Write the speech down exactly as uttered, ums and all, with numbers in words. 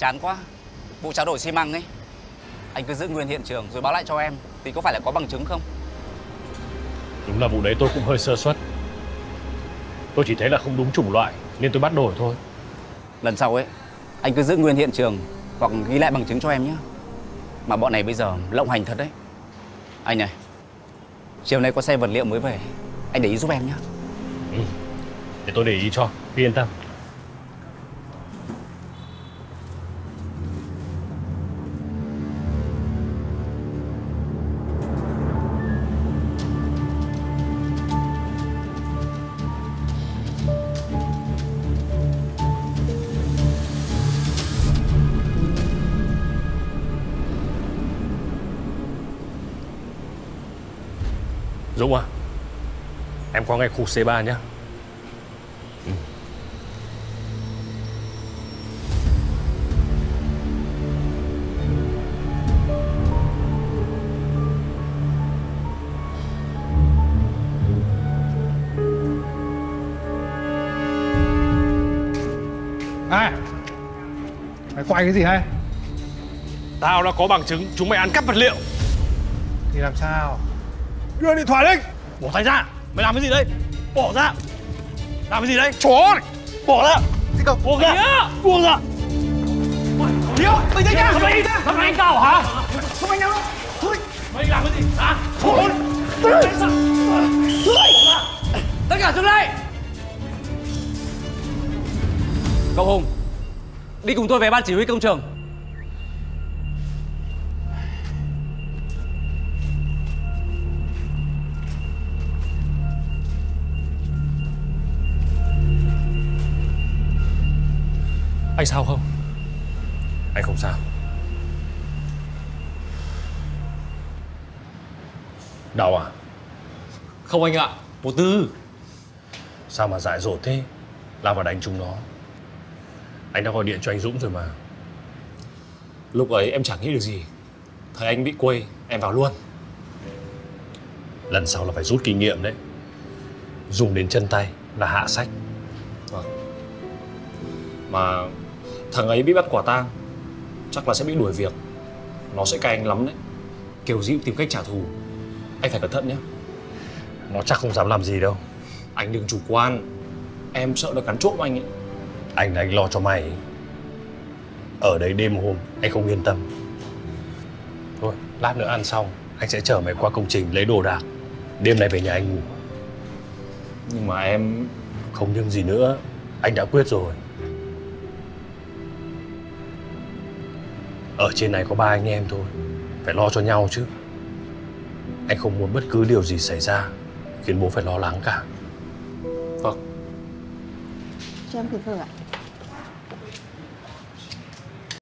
Chán quá, vụ trao đổi xi măng ấy. Anh cứ giữ nguyên hiện trường rồi báo lại cho em. Thì có phải là có bằng chứng không? Đúng là vụ đấy tôi cũng hơi sơ suất. Tôi chỉ thấy là không đúng chủng loại nên tôi bắt đổi thôi. Lần sau ấy, anh cứ giữ nguyên hiện trường hoặc ghi lại bằng chứng cho em nhé. Mà bọn này bây giờ lộng hành thật đấy. Anh này, chiều nay có xe vật liệu mới về, anh để ý giúp em nhé. Ừ, để tôi để ý cho, cứ yên tâm. Dũng à, em qua ngay khu xê ba nhé. Ừ. À, mày quay cái gì hay? Tao đã có bằng chứng chúng mày ăn cắp vật liệu. Thì làm sao? Đưa điện thoại đi! Bỏ tay ra! Mày làm cái gì đấy? Bỏ ra! Làm cái gì đấy? Chó! Bỏ ra! Thế cậu! Buông ra! Buông ra! Hiếu! Mày thấy nhá! Mày đánh anh tao hả? Không anh đâu! Thôi! Mày làm cái gì? Hả? Thôi! Thôi! Tất cả xuống đây! Cậu Hùng! Đi cùng tôi về ban chỉ huy công trường! Anh sao không? Anh không sao. Đau à? Không anh ạ, Bộ Tư. Sao mà dại dột thế? Lao vào đánh chúng nó. Anh đã gọi điện cho anh Dũng rồi mà. Lúc ấy em chẳng nghĩ được gì. Thấy anh bị quây, em vào luôn. Lần sau là phải rút kinh nghiệm đấy. Dùng đến chân tay là hạ sách. Vâng. Mà thằng ấy bị bắt quả tang, chắc là sẽ bị đuổi việc. Nó sẽ cay anh lắm đấy. Kiểu gì cũng tìm cách trả thù. Anh phải cẩn thận nhé. Nó chắc không dám làm gì đâu. Anh đừng chủ quan. Em sợ nó cắn trộm anh ấy. Anh là anh lo cho mày. Ở đấy đêm hôm anh không yên tâm. Thôi lát nữa ăn xong anh sẽ chở mày qua công trình lấy đồ đạc. Đêm nay về nhà anh ngủ. Nhưng mà em... Không nhưng gì nữa. Anh đã quyết rồi. Ở trên này có ba anh em thôi. Phải lo cho nhau chứ. Anh không muốn bất cứ điều gì xảy ra khiến bố phải lo lắng cả. Vâng. Cho em thử thử ạ.